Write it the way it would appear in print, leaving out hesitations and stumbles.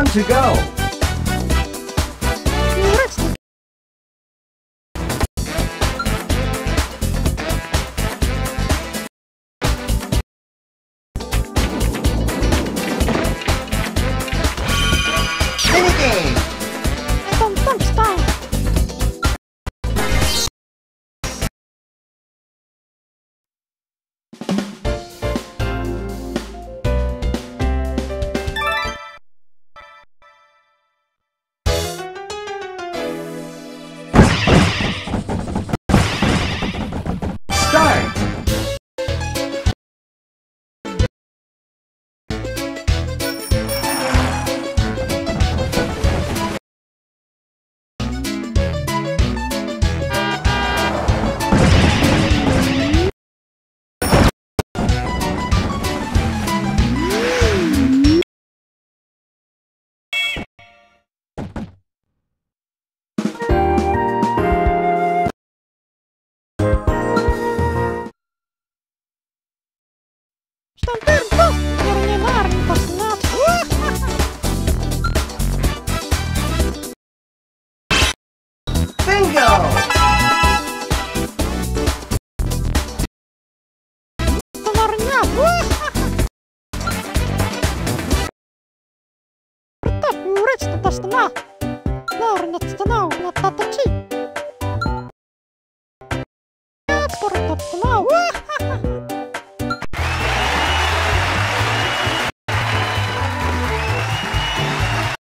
1 to go. Not